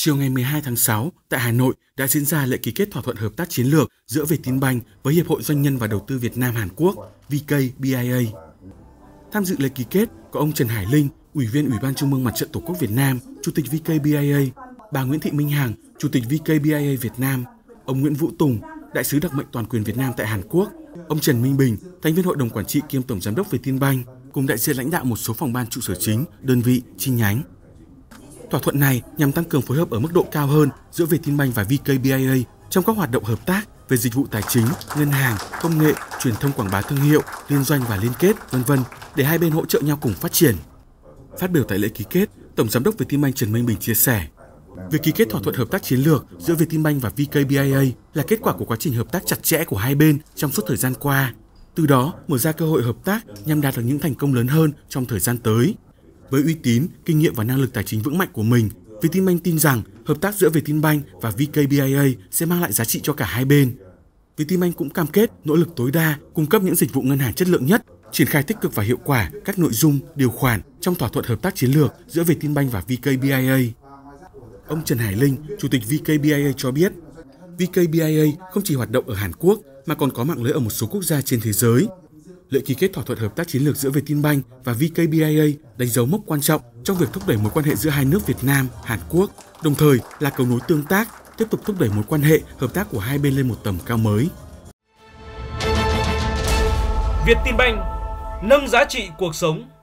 Chiều ngày 12 tháng 6, tại Hà Nội đã diễn ra lễ ký kết thỏa thuận hợp tác chiến lược giữa VietinBank với Hiệp hội Doanh nhân và Đầu tư Việt Nam Hàn Quốc (VKBIA). Tham dự lễ ký kết có ông Trần Hải Linh, Ủy viên Ủy ban Trung ương Mặt trận Tổ quốc Việt Nam, Chủ tịch VKBIA, bà Nguyễn Thị Minh Hằng, Chủ tịch VKBIA Việt Nam, ông Nguyễn Vũ Tùng, Đại sứ đặc mệnh toàn quyền Việt Nam tại Hàn Quốc, ông Trần Minh Bình, thành viên Hội đồng Quản trị kiêm Tổng Giám đốc VietinBank, cùng đại diện lãnh đạo một số phòng ban trụ sở chính, đơn vị, chi nhánh. Thỏa thuận này nhằm tăng cường phối hợp ở mức độ cao hơn giữa VietinBank và VKBIA trong các hoạt động hợp tác về dịch vụ tài chính, ngân hàng, công nghệ, truyền thông quảng bá thương hiệu, liên doanh và liên kết, v.v. để hai bên hỗ trợ nhau cùng phát triển. Phát biểu tại lễ ký kết, Tổng Giám đốc VietinBank Trần Minh Bình chia sẻ, việc ký kết thỏa thuận hợp tác chiến lược giữa VietinBank và VKBIA là kết quả của quá trình hợp tác chặt chẽ của hai bên trong suốt thời gian qua, từ đó mở ra cơ hội hợp tác nhằm đạt được những thành công lớn hơn trong thời gian tới. Với uy tín, kinh nghiệm và năng lực tài chính vững mạnh của mình, VietinBank tin rằng hợp tác giữa VietinBank và VKBIA sẽ mang lại giá trị cho cả hai bên. VietinBank cũng cam kết nỗ lực tối đa cung cấp những dịch vụ ngân hàng chất lượng nhất, triển khai tích cực và hiệu quả các nội dung, điều khoản trong thỏa thuận hợp tác chiến lược giữa VietinBank và VKBIA. Ông Trần Hải Linh, Chủ tịch VKBIA cho biết, VKBIA không chỉ hoạt động ở Hàn Quốc mà còn có mạng lưới ở một số quốc gia trên thế giới. Lễ ký kết thỏa thuận hợp tác chiến lược giữa VietinBank và VKBIA đánh dấu mốc quan trọng trong việc thúc đẩy mối quan hệ giữa hai nước Việt Nam, Hàn Quốc, đồng thời là cầu nối tương tác, tiếp tục thúc đẩy mối quan hệ hợp tác của hai bên lên một tầm cao mới. VietinBank nâng giá trị cuộc sống.